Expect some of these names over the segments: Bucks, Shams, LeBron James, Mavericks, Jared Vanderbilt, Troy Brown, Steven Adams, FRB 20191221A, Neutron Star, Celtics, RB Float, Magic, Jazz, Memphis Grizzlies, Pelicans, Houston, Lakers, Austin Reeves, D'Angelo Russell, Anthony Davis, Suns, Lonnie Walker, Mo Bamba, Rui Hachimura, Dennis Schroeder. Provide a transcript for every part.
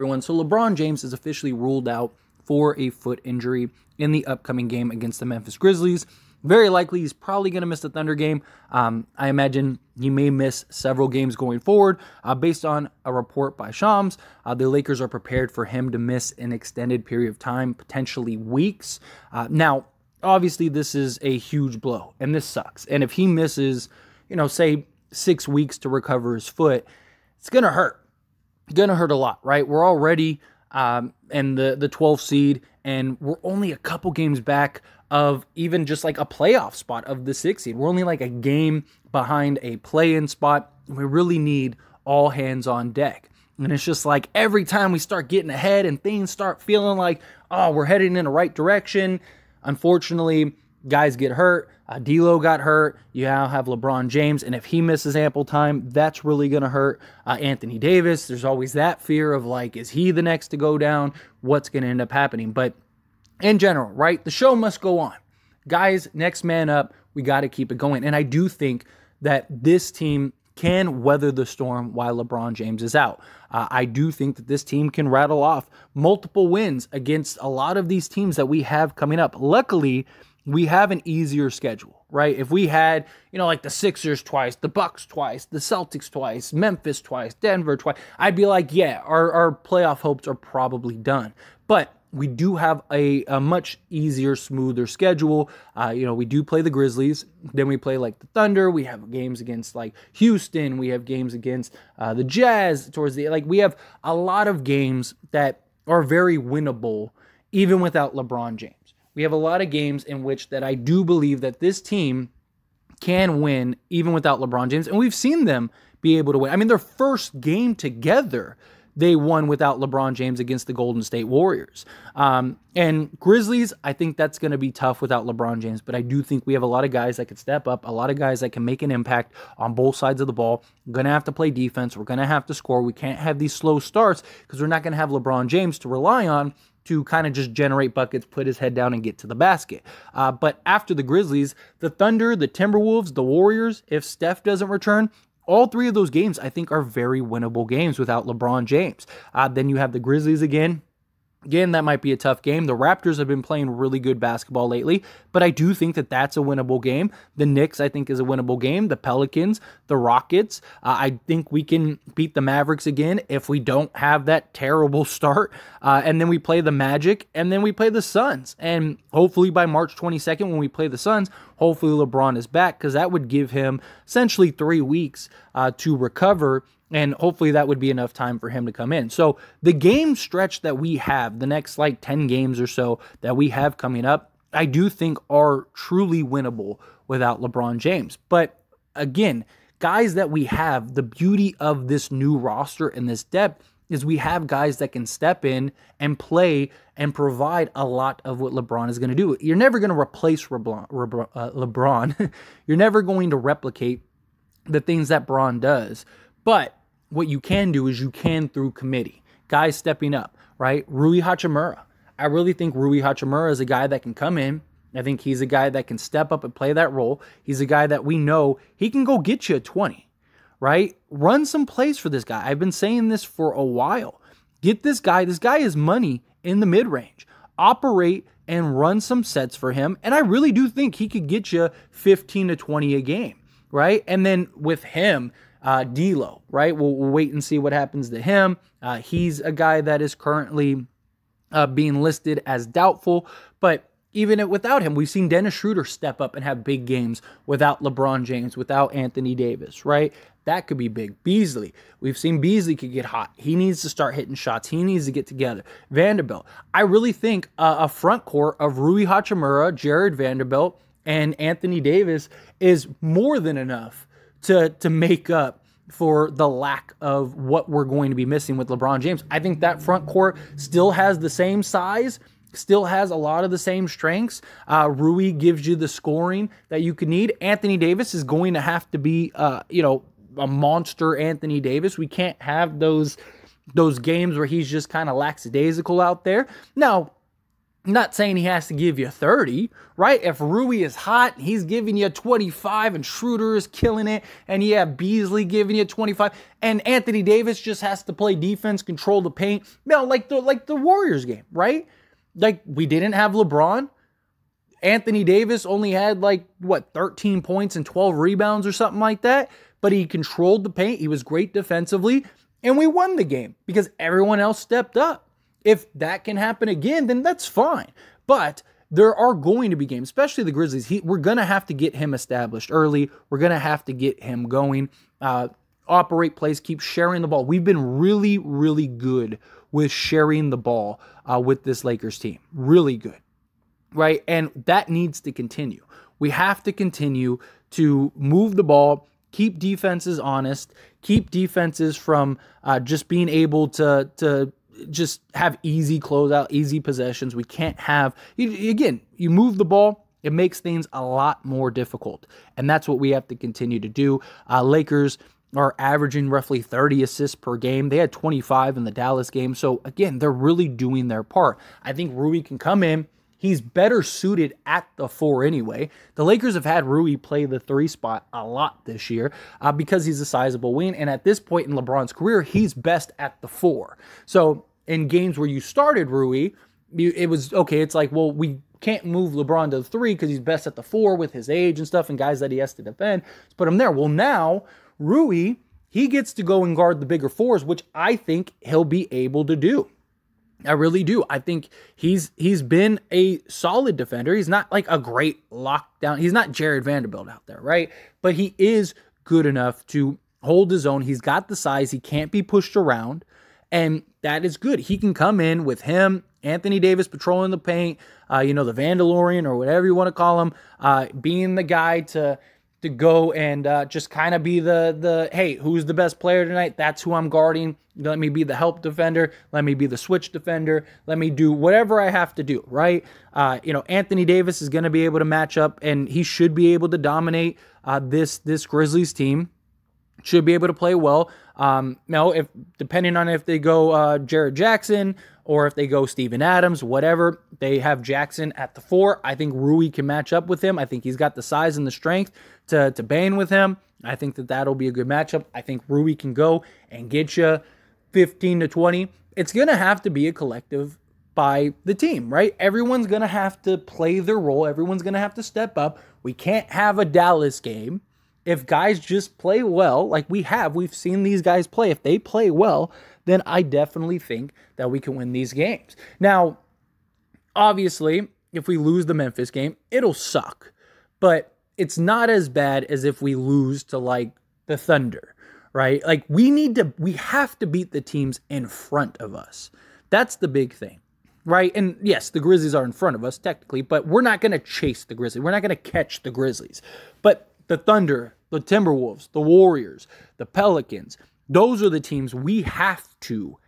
everyone. So LeBron James is officially ruled out for a foot injury in the upcoming game against the Memphis Grizzlies. Very likely he's probably going to miss the Thunder game. I imagine he may miss several games going forward. Based on a report by Shams, the Lakers are prepared for him to miss an extended period of time, potentially weeks. Now, obviously, this is a huge blow, and this sucks. And if he misses, you know, say 6 weeks to recover his foot, it's going to hurt. It's going to hurt a lot, right? We're already in the 12th seed, and we're only a couple games back of even just like a playoff spot of the 6th seed. We're only like a game behind a play-in spot. We really need all hands on deck. And it's just like every time we start getting ahead and things start feeling like, oh, we're heading in the right direction, unfortunately, guys get hurt. D'Lo got hurt. You now have LeBron James, and if he misses ample time, that's really going to hurt. Anthony Davis, there's always that fear of, like, is he the next to go down? What's going to end up happening? But in general, right, the show must go on. Guys, next man up, we got to keep it going. And I do think that this team can weather the storm while LeBron James is out. I do think that this team can rattle off multiple wins against a lot of these teams that we have coming up. Luckily, we have an easier schedule, right? If we had, you know, like the Sixers twice, the Bucks twice, the Celtics twice, Memphis twice, Denver twice, I'd be like, yeah, our playoff hopes are probably done. But we do have a much easier, smoother schedule. You know, we do play the Grizzlies. Then we play, like, the Thunder. We have games against, like, Houston. We have games against the Jazz towards the... Like, we have a lot of games that are very winnable, even without LeBron James. We have a lot of games in which that I do believe that this team can win, even without LeBron James. And we've seen them be able to win. I mean, their first game together, they won without LeBron James against the Golden State Warriors. And Grizzlies, I think that's going to be tough without LeBron James, but I do think we have a lot of guys that can step up, a lot of guys that can make an impact on both sides of the ball. We're going to have to play defense. We're going to have to score. We can't have these slow starts because we're not going to have LeBron James to rely on to kind of just generate buckets, put his head down, and get to the basket. But after the Grizzlies, the Thunder, the Timberwolves, the Warriors, if Steph doesn't return, all three of those games, I think, are very winnable games without LeBron James. Then you have the Grizzlies again. Again, that might be a tough game. The Raptors have been playing really good basketball lately, but I do think that that's a winnable game. The Knicks, I think, is a winnable game. The Pelicans, the Rockets. I think we can beat the Mavericks again if we don't have that terrible start. And then we play the Magic, and then we play the Suns. And hopefully by March 22nd, when we play the Suns, hopefully LeBron is back, because that would give him essentially 3 weeks to recover. And hopefully that would be enough time for him to come in. So the game stretch that we have, the next like 10 games or so that we have coming up, I do think are truly winnable without LeBron James. But again, guys that we have, the beauty of this new roster and this depth is we have guys that can step in and play and provide a lot of what LeBron is going to do. You're never going to replace LeBron. You're never going to replicate the things that Bron does. But what you can do is you can through committee. Guys stepping up, right? Rui Hachimura. I really think Rui Hachimura is a guy that can come in. I think he's a guy that can step up and play that role. He's a guy that we know he can go get you a 20, right? Run some plays for this guy. I've been saying this for a while. Get this guy. This guy is money in the mid-range. Operate and run some sets for him. And I really do think he could get you 15 to 20 a game, right? And then with him... D'Lo, right? We'll wait and see what happens to him. He's a guy that is currently being listed as doubtful, but even without him, we've seen Dennis Schroeder step up and have big games without LeBron James, without Anthony Davis, right? That could be big. Beasley, we've seen Beasley could get hot. He needs to start hitting shots. He needs to get together. Vanderbilt, I really think a front court of Rui Hachimura, Jared Vanderbilt, and Anthony Davis is more than enough to make up for the lack of what we're going to be missing with LeBron James. I think that front court still has the same size, still has a lot of the same strengths. Rui gives you the scoring that you could need. Anthony Davis is going to have to be, you know, a monster Anthony Davis. We can't have those games where he's just kind of lackadaisical out there. Now, I'm not saying he has to give you 30, right? If Rui is hot, he's giving you 25, and Schroeder is killing it, and you have Beasley giving you 25, and Anthony Davis just has to play defense, control the paint. No, like the Warriors game, right? Like, we didn't have LeBron. Anthony Davis only had, like, what, 13 points and 12 rebounds or something like that, but he controlled the paint. He was great defensively, and we won the game because everyone else stepped up. If that can happen again, then that's fine. But there are going to be games, especially the Grizzlies. We're going to have to get him established early. We're going to have to get him going, operate plays, keep sharing the ball. We've been really, really good with sharing the ball with this Lakers team. Really good, right? And that needs to continue. We have to continue to move the ball, keep defenses honest, keep defenses from just being able to just have easy closeout, easy possessions. We can't have, again, you move the ball, it makes things a lot more difficult. And that's what we have to continue to do. Lakers are averaging roughly 30 assists per game. They had 25 in the Dallas game. So again, they're really doing their part. I think Rui can come in. He's better suited at the four anyway. The Lakers have had Rui play the three spot a lot this year because he's a sizable wing. And at this point in LeBron's career, he's best at the four. So in games where you started Rui, it was, okay, it's like, well, we can't move LeBron to the three because he's best at the four with his age and stuff and guys that he has to defend. Let's put him there. Well, now, Rui, he gets to go and guard the bigger fours, which I think he'll be able to do. I really do. I think he's been a solid defender. He's not like a great lockdown. He's not Jared Vanderbilt out there, right? But he is good enough to hold his own. He's got the size. He can't be pushed around. And that is good. He can come in with him, Anthony Davis patrolling the paint, you know, the Vandalorian or whatever you want to call him, being the guy to go and just kind of be the, hey, who's the best player tonight? That's who I'm guarding. Let me be the help defender. Let me be the switch defender. Let me do whatever I have to do, right? You know, Anthony Davis is going to be able to match up, and he should be able to dominate this Grizzlies team. Should be able to play well. Now, if depending on if they go Jared Jackson or if they go Steven Adams, whatever, they have Jackson at the four. I think Rui can match up with him. I think he's got the size and the strength to bang with him. I think that'll be a good matchup. I think Rui can go and get you 15 to 20. It's going to have to be a collective by the team, right? Everyone's going to have to play their role. Everyone's going to have to step up. We can't have a Dallas game. If guys just play well, like we've seen these guys play, if they play well, then I definitely think that we can win these games. Now, obviously, if we lose the Memphis game, it'll suck, but it's not as bad as if we lose to, like, the Thunder, right? Like, we have to beat the teams in front of us. That's the big thing. Right? And yes, the Grizzlies are in front of us technically, but we're not going to chase the Grizzlies. We're not going to catch the Grizzlies. But the Thunder, the Timberwolves, the Warriors, the Pelicans, those are the teams we have to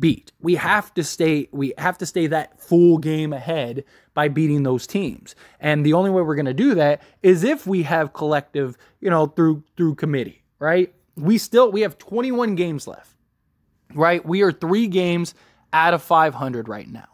beat. We have to stay that full game ahead by beating those teams. And the only way we're going to do that is if we have collective, you know, through committee, right? We have 21 games left, right? We are 3 games out of 500 right now.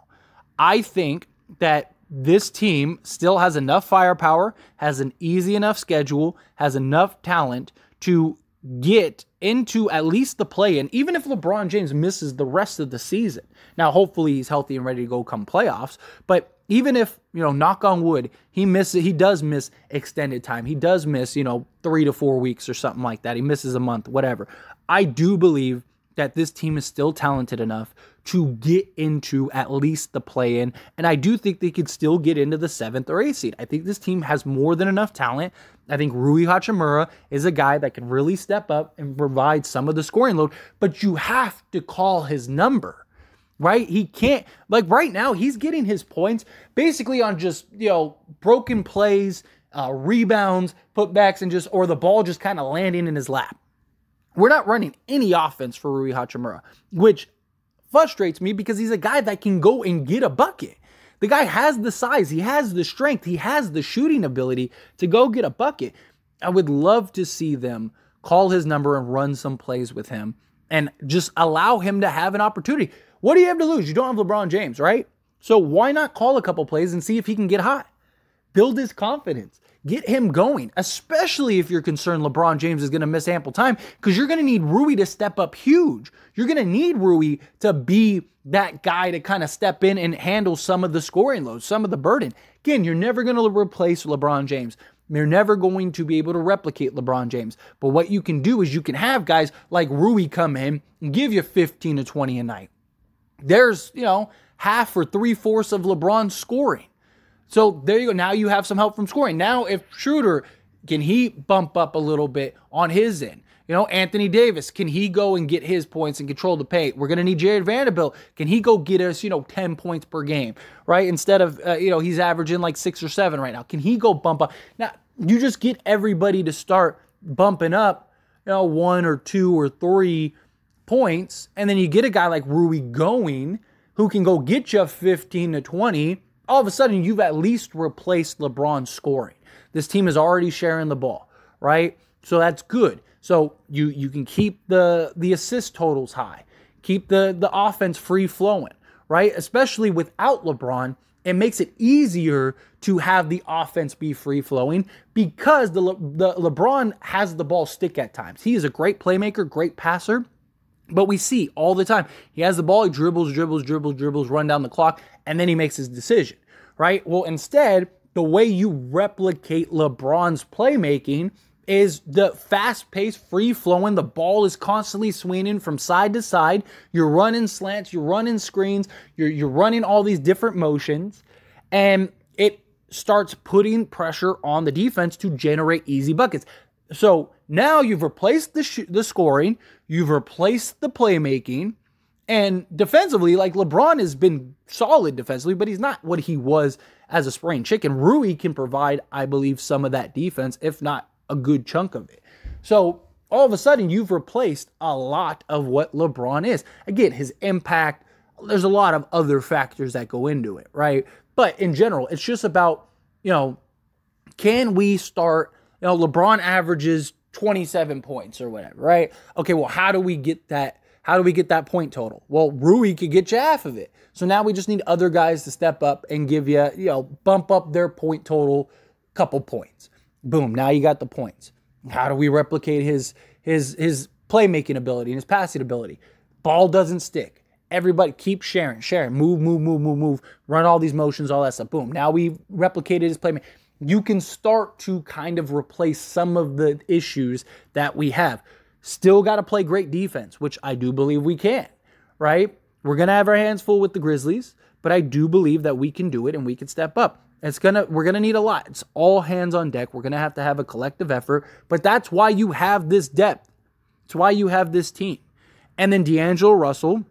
I think that this team still has enough firepower, has an easy enough schedule, has enough talent to get into at least the play-in, even if LeBron James misses the rest of the season. Now, hopefully he's healthy and ready to go come playoffs, but even if, you know, knock on wood, he does miss extended time. He does miss, you know, 3 to 4 weeks or something like that. He misses a month, whatever. I do believe that this team is still talented enough to get into at least the play-in. And I do think they could still get into the 7th or 8th seed. I think this team has more than enough talent. I think Rui Hachimura is a guy that can really step up and provide some of the scoring load. But you have to call his number, right? He can't, like right now, he's getting his points basically on just, you know, broken plays, rebounds, putbacks, and just, or the ball just kind of landing in his lap. We're not running any offense for Rui Hachimura, which frustrates me because he's a guy that can go and get a bucket. The guy has the size, he has the strength, he has the shooting ability to go get a bucket. I would love to see them call his number and run some plays with him and just allow him to have an opportunity. What do you have to lose? You don't have LeBron James, right? So why not call a couple plays and see if he can get hot? Build his confidence. Get him going, especially if you're concerned LeBron James is going to miss ample time, because you're going to need Rui to step up huge. You're going to need Rui to be that guy to kind of step in and handle some of the scoring load, some of the burden. Again, you're never going to replace LeBron James. You're never going to be able to replicate LeBron James. But what you can do is you can have guys like Rui come in and give you 15 to 20 a night. There's, you know, half or three-fourths of LeBron scoring. So there you go. Now you have some help from scoring. Now if Schroeder, can he bump up a little bit on his end? You know, Anthony Davis, can he go and get his points and control the paint? We're going to need Jared Vanderbilt. Can he go get us, you know, 10 points per game, right? Instead of, you know, he's averaging like 6 or 7 right now. Can he go bump up? Now you just get everybody to start bumping up, you know, 1 or 2 or 3 points. And then you get a guy like Rui going who can go get you 15 to 20. All of a sudden, you've at least replaced LeBron scoring. This team is already sharing the ball, right? So that's good. So you can keep the assist totals high. Keep the offense free flowing, right? Especially without LeBron, it makes it easier to have the offense be free flowing because LeBron has the ball stick at times. He is a great playmaker, great passer. But we see all the time, he has the ball, he dribbles, run down the clock, and then he makes his decision, right? Well, instead, the way you replicate LeBron's playmaking is the fast-paced, free-flowing, the ball is constantly swinging from side to side, you're running slants, you're running screens, you're running all these different motions, and it starts putting pressure on the defense to generate easy buckets. So now you've replaced the scoring, you've replaced the playmaking, and defensively, like LeBron has been solid defensively, but he's not what he was as a spring chicken. Rui can provide, I believe, some of that defense, if not a good chunk of it. So all of a sudden, you've replaced a lot of what LeBron is. Again, his impact, there's a lot of other factors that go into it, right? But in general, it's just about, you know, can we start... You know, LeBron averages 27 points or whatever, right? Okay, well, how do we get that? How do we get that point total? Well, Rui could get you half of it. So now we just need other guys to step up and give you, you know, bump up their point total a couple points. Boom, now you got the points. How do we replicate his playmaking ability and his passing ability? Ball doesn't stick. Everybody keep sharing. Move. Run all these motions, all that stuff. Boom, now we replicated his playmaking. You can start to kind of replace some of the issues that we have. Still got to play great defense, which I do believe we can, right? We're going to have our hands full with the Grizzlies, but I do believe that we can do it and we can step up. We're going to need a lot. It's all hands on deck. We're going to have a collective effort, but that's why you have this depth. It's why you have this team. And then D'Angelo Russell,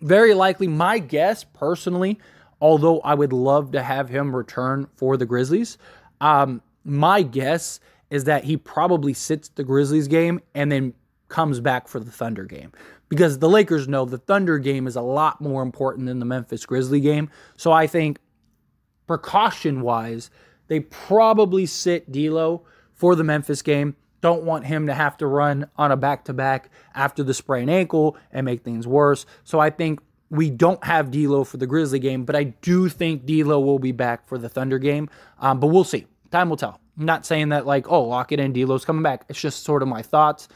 very likely, my guess personally, although I would love to have him return for the Grizzlies. My guess is that he probably sits the Grizzlies game and then comes back for the Thunder game. Because the Lakers know the Thunder game is a lot more important than the Memphis Grizzlies game. So I think precaution-wise, they probably sit D'Lo for the Memphis game. Don't want him to have to run on a back-to-back after the sprained ankle and make things worse. So I think we don't have D'Lo for the Grizzly game, but I do think D'Lo will be back for the Thunder game. But we'll see. Time will tell. I'm not saying that like, oh, lock it in, D'Lo's coming back. It's just sort of my thoughts.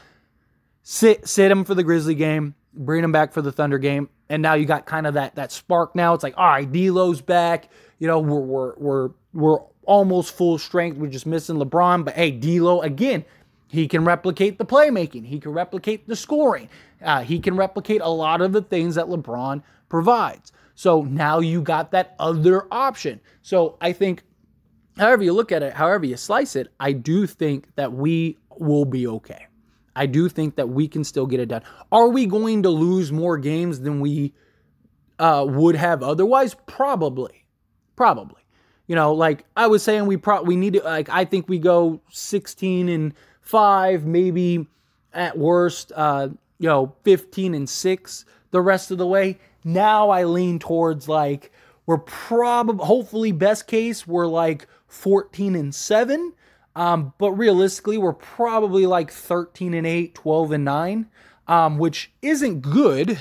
Sit him for the Grizzly game, bring him back for the Thunder game, and now you got kind of that spark now. It's like, all right, D'Lo's back. You know, we're almost full strength. We're just missing LeBron. But hey, D'Lo, again, he can replicate the playmaking. He can replicate the scoring. He can replicate a lot of the things that LeBron provides. So now you got that other option. So I think however you look at it, however you slice it, I do think that we will be okay. I do think that we can still get it done. Are we going to lose more games than we would have otherwise? Probably. You know, like I was saying, we need to, like, I think we go 16-5, maybe at worst, 15-6 the rest of the way. Now I lean towards like, we're probably, hopefully best case, we're like 14-7. But realistically, we're probably like 13-8, 12-9, which isn't good,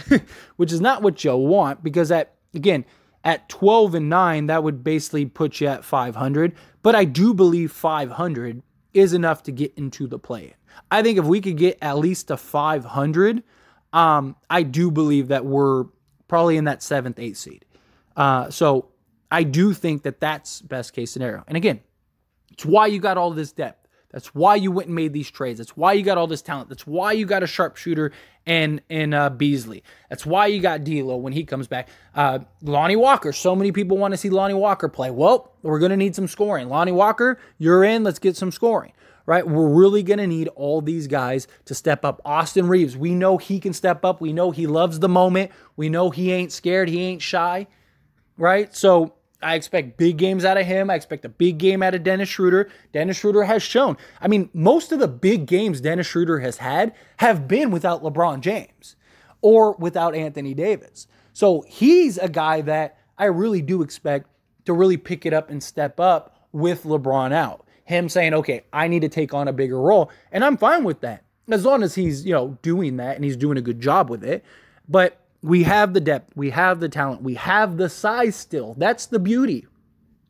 which is not what you want because that, again, at 12-9, that would basically put you at 500. But I do believe 500 is enough to get into the play-in. I think if we could get at least a 500, I do believe that we're probably in that 7th, 8th seed. So I do think that that's best case scenario. And again, it's why you got all this depth. That's why you went and made these trades. That's why you got all this talent. That's why you got a sharpshooter and Beasley. That's why you got D'Lo when he comes back. Lonnie Walker. So many people want to see Lonnie Walker play. Well, we're going to need some scoring. Lonnie Walker, you're in. Let's get some scoring, right? We're really going to need all these guys to step up. Austin Reeves, we know he can step up. We know he loves the moment. We know he ain't scared. He ain't shy, right? So I expect big games out of him. I expect a big game out of Dennis Schroeder. Dennis Schroeder has shown. I mean, most of the big games Dennis Schroeder has had have been without LeBron James or without Anthony Davis. So he's a guy that I really do expect to really pick it up and step up with LeBron out. Him saying, okay, I need to take on a bigger role. And I'm fine with that as long as he's, you know, doing that and he's doing a good job with it. But we have the depth, we have the talent, we have the size still. That's the beauty.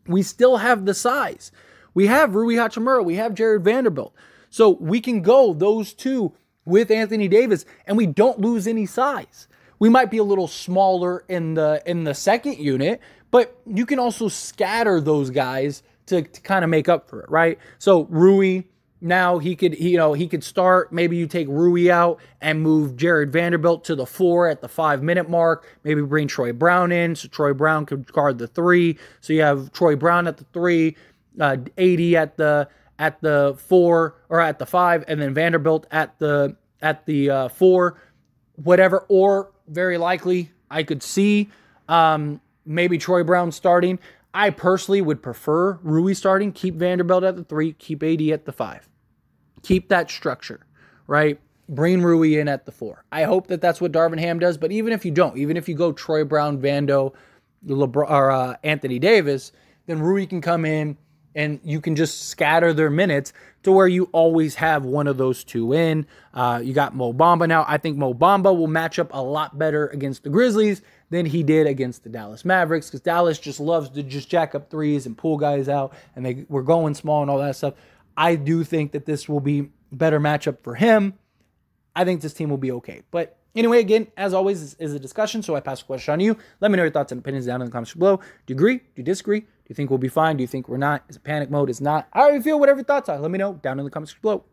We still have the size. We have Rui Hachimura, we have Jared Vanderbilt. So we can go those two with Anthony Davis and we don't lose any size. We might be a little smaller in the second unit, but you can also scatter those guys to kind of make up for it, right? So Rui, now he could start. Maybe you take Rui out and move Jared Vanderbilt to the floor at the 5-minute mark. Maybe bring Troy Brown in, so Troy Brown could guard the three. So you have Troy Brown at the three, AD at the four or at the five, and then Vanderbilt at the four, whatever. Or very likely, I could see maybe Troy Brown starting. I personally would prefer Rui starting, keep Vanderbilt at the three, keep AD at the five. Keep that structure, right? Bring Rui in at the four. I hope that that's what Darvin Ham does, but even if you don't, even if you go Troy Brown, Vando, LeBron, or Anthony Davis, then Rui can come in and you can just scatter their minutes to where you always have one of those two in. You got Mo Bamba now. I think Mo Bamba will match up a lot better against the Grizzlies than he did against the Dallas Mavericks, because Dallas just loves to just jack up threes and pull guys out, and they were going small and all that stuff. I do think that this will be a better matchup for him. I think this team will be okay. But anyway, again, as always, this is a discussion, so I pass the question on to you. Let me know your thoughts and opinions down in the comments below. Do you agree? Do you disagree? Do you think we'll be fine? Do you think we're not? Is it panic mode? Is not? I already feel whatever your thoughts are. Let me know down in the comments below.